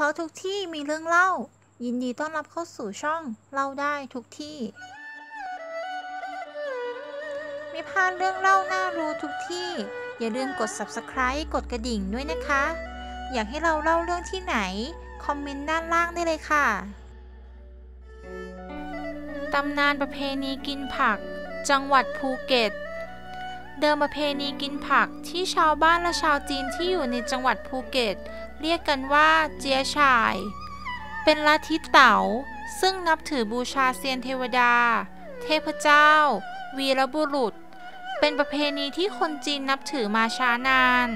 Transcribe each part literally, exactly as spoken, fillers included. เพราะทุกที่มีเรื่องเล่ายินดีต้อนรับเข้าสู่ช่องเล่าได้ทุกที่ไม่พลาดเรื่องเล่าน่ารู้ทุกที่อย่าลืมกด ซับสไครบ์ กดกระดิ่งด้วยนะคะอยากให้เราเล่าเรื่องที่ไหนคอมเมนต์ด้านล่างได้เลยค่ะตำนานประเพณีกินผักจังหวัดภูเก็ตเดิมประเพณีกินผักที่ชาวบ้านและชาวจีนที่อยู่ในจังหวัดภูเก็ตเรียกกันว่าเจียช่ายเป็นลัทธิเต๋าซึ่งนับถือบูชาเซียนเทวดาเทพเจ้าวีรบุรุษเป็นประเพณีที่คนจีนนับถือมาช้านาน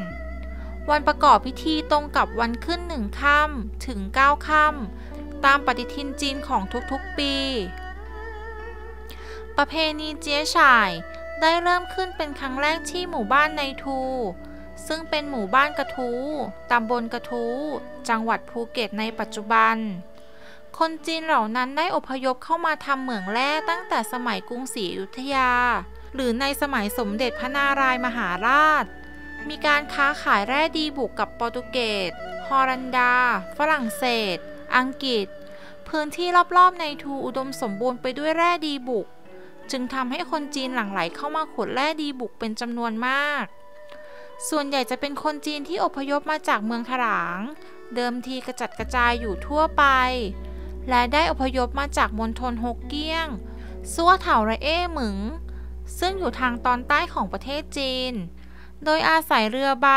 วันประกอบพิธีตรงกับวันขึ้นหนึ่งค่ำถึงเก้าค่ำตามปฏิทินจีนของทุกๆปีประเพณีเจี๊ยช่ายได้เริ่มขึ้นเป็นครั้งแรกที่หมู่บ้านในทูซึ่งเป็นหมู่บ้านกระทู้ตำบลกระทู้จังหวัดภูเก็ตในปัจจุบันคนจีนเหล่านั้นได้อพยพเข้ามาทำเหมืองแร่ตั้งแต่สมัยกรุงศรีอยุธยาหรือในสมัยสมเด็จพระนารายมหาราชมีการค้าขายแร่ดีบุกกับโปรตุเกสฮอลันดาฝรั่งเศสอังกฤษพื้นที่รอบๆในทูอุดมสมบูรณ์ไปด้วยแร่ดีบุกจึงทำให้คนจีนหลั่งไหลเข้ามาขุดแร่ดีบุกเป็นจำนวนมากส่วนใหญ่จะเป็นคนจีนที่อพยพมาจากเมืองถรางเดิมทีกระจัดกระจายอยู่ทั่วไปและได้อพยพมาจากมณฑลฮกเกี้ยงซั่วเถาระเอ้หมึงซึ่งอยู่ทางตอนใต้ของประเทศจีนโดยอาศัยเรือใบ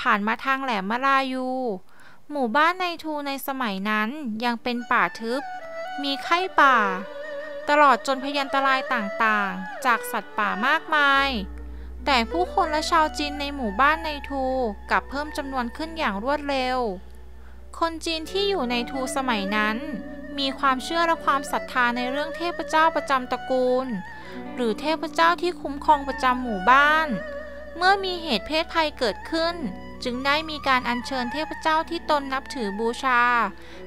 ผ่านมาทางแหลมมะลายูหมู่บ้านในทูในสมัยนั้นยังเป็นป่าทึบมีไข้ป่าตลอดจนพยันตรายต่างๆจากสัตว์ป่ามากมายแต่ผู้คนและชาวจีนในหมู่บ้านในทูกลับเพิ่มจำนวนขึ้นอย่างรวดเร็วคนจีนที่อยู่ในทูสมัยนั้นมีความเชื่อและความศรัทธาในเรื่องเทพเจ้าประจำตระกูลหรือเทพเจ้าที่คุ้มครองประจำหมู่บ้านเมื่อมีเหตุเพศภัยเกิดขึ้นจึงได้มีการอัญเชิญเทพเจ้าที่ตนนับถือบูชา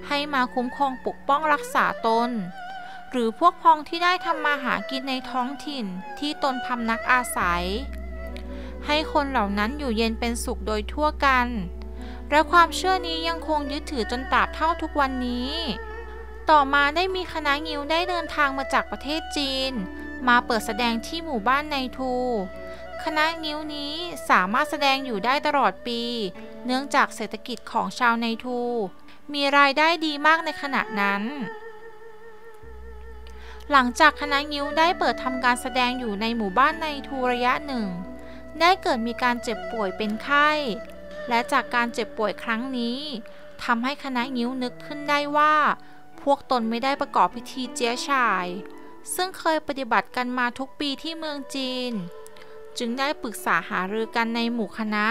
ให้มาคุ้มครองปกป้องรักษาตนหรือพวกพ้องที่ได้ทำมาหากินในท้องถิ่นที่ตนพำนักอาศัยให้คนเหล่านั้นอยู่เย็นเป็นสุขโดยทั่วกันและความเชื่อนี้ยังคงยึดถือจนตราบเท่าทุกวันนี้ต่อมาได้มีคณะงิ้วได้เดินทางมาจากประเทศจีนมาเปิดแสดงที่หมู่บ้านในทูคณะงิ้วนี้สามารถแสดงอยู่ได้ตลอดปีเนื่องจากเศรษฐกิจของชาวในทูมีรายได้ดีมากในขณะนั้นหลังจากคณะงิ้วได้เปิดทำการแสดงอยู่ในหมู่บ้านในทูระยะหนึ่งได้เกิดมีการเจ็บป่วยเป็นไข้และจากการเจ็บป่วยครั้งนี้ทำให้คณะงิ้วนึกขึ้นได้ว่าพวกตนไม่ได้ประกอบพิธีเจียช่ายซึ่งเคยปฏิบัติกันมาทุกปีที่เมืองจีนจึงได้ปรึกษาหารือกันในหมู่คณะ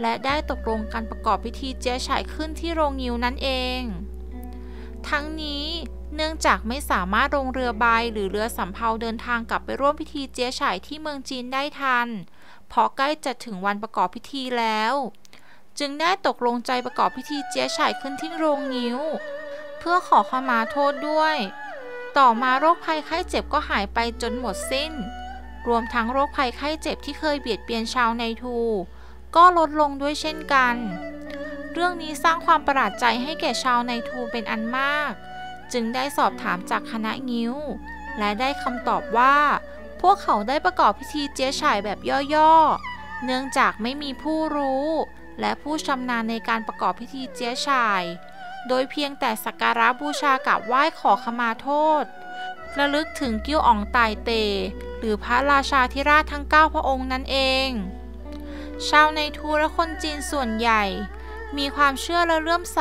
และได้ตกลงการประกอบพิธีเจียช่ายขึ้นที่โรงงิ้วนั่นเองทั้งนี้เนื่องจากไม่สามารถลงเรือใบหรือเรือสำเภาเดินทางกลับไปร่วมพิธีเจียช่ายที่เมืองจีนได้ทันเพราะใกล้จะถึงวันประกอบพิธีแล้วจึงได้ตกลงใจประกอบพิธีเจียช่ายขึ้นที่โรงงิ้วเพื่อขอขมาโทษด้วยต่อมาโรคภัยไข้เจ็บก็หายไปจนหมดสิ้นรวมทั้งโรคภัยไข้เจ็บที่เคยเบียดเบียนชาวในทูก็ลดลงด้วยเช่นกันเรื่องนี้สร้างความประหลาดใจให้แก่ชาวในทูเป็นอันมากจึงได้สอบถามจากคณะงิ้วและได้คำตอบว่าพวกเขาได้ประกอบพิธีเจียช่ายแบบย่อๆเนื่องจากไม่มีผู้รู้และผู้ชำนาญในการประกอบพิธีเจียช่ายโดยเพียงแต่สักการะบูชากราบไหว้ขอขมาโทษระลึกถึงกิ้วอ๋องตายเตหรือพระราชาธิราชทั้งเก้าพระองค์นั่นเองชาวในทูและคนจีนส่วนใหญ่มีความเชื่อและเลื่อมใส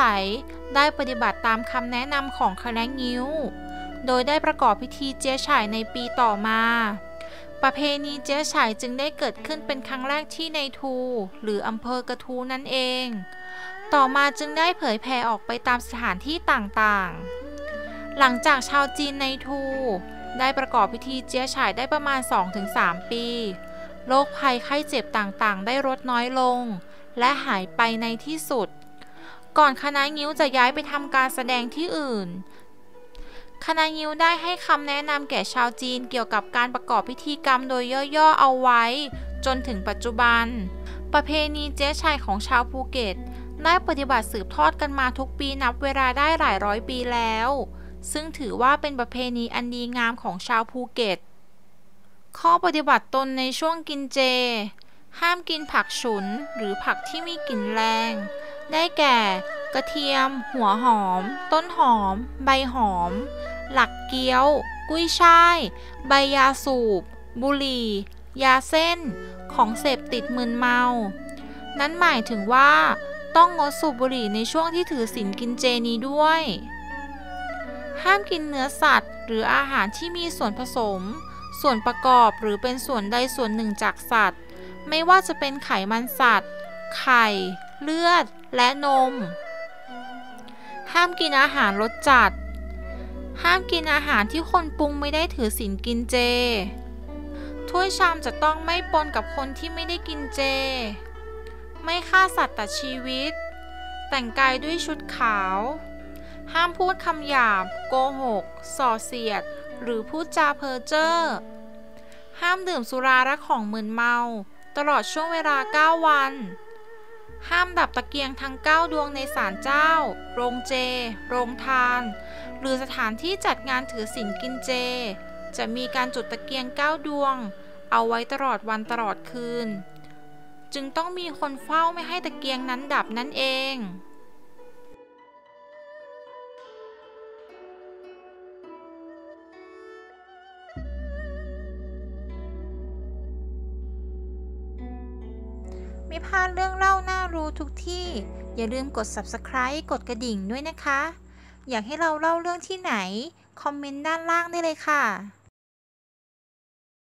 ได้ปฏิบัติตามคำแนะนำของคณะงิ้วโดยได้ประกอบพิธีเจียช่ายในปีต่อมาประเพณีเจียช่ายจึงได้เกิดขึ้นเป็นครั้งแรกที่ในทูหรืออำเภอกระทู้นั่นเองต่อมาจึงได้เผยแผ่ออกไปตามสถานที่ต่างๆหลังจากชาวจีนในทูได้ประกอบพิธีเจียช่ายได้ประมาณ สองถึงสาม ปีโรคภัยไข้เจ็บต่างๆได้ลดน้อยลงและหายไปในที่สุดก่อนคณะงิ้วจะย้ายไปทำการแสดงที่อื่นคณะงิ้วได้ให้คำแนะนำแก่ชาวจีนเกี่ยวกับการประกอบพิธีกรรมโดยย่อๆเอาไว้จนถึงปัจจุบันประเพณีเจียช่ายของชาวภูเก็ต ได้ปฏิบัติสืบทอดกันมาทุกปีนับเวลาได้หลายร้อยปีแล้วซึ่งถือว่าเป็นประเพณีอันดีงามของชาวภูเก็ตข้อปฏิบัติตนในช่วงกินเจห้ามกินผักฉุนหรือผักที่มีกลิ่นแรงได้แก่กระเทียมหัวหอมต้นหอมใบหอมหลักเกี้ยวกุ้ยช่ายใบยาสูบบุหรี่ยาเส้นของเสพติดมึนเมานั้นหมายถึงว่าต้องงดสูบบุหรี่ในช่วงที่ถือศีลกินเจนี้ด้วยห้ามกินเนื้อสัตว์หรืออาหารที่มีส่วนผสมส่วนประกอบหรือเป็นส่วนใดส่วนหนึ่งจากสัตว์ไม่ว่าจะเป็นไขมันสัตว์ไข่เลือดและนมห้ามกินอาหารรสจัดห้ามกินอาหารที่คนปรุงไม่ได้ถือศีลกินเจถ้วยชามจะต้องไม่ปนกับคนที่ไม่ได้กินเจไม่ฆ่าสัตว์ตัดชีวิตแต่งกายด้วยชุดขาวห้ามพูดคำหยาบโกหกส่อเสียดหรือพูดจาเพ้อเจ้อห้ามดื่มสุราและของมึนเมาตลอดช่วงเวลาเก้าวันห้ามดับตะเกียงทั้งเก้าดวงในศาลเจ้าโรงเจโรงทานหรือสถานที่จัดงานถือศีลกินเจจะมีการจุดตะเกียงเก้าดวงเอาไว้ตลอดวันตลอดคืนจึงต้องมีคนเฝ้าไม่ให้ตะเกียงนั้นดับนั่นเองไม่พลาดเรื่องเล่าน่ารู้ทุกที่อย่าลืมกด ซับสไครบ์ กดกระดิ่งด้วยนะคะอยากให้เราเล่าเรื่องที่ไหนคอมเมนต์ด้านล่างได้เลยค่ะ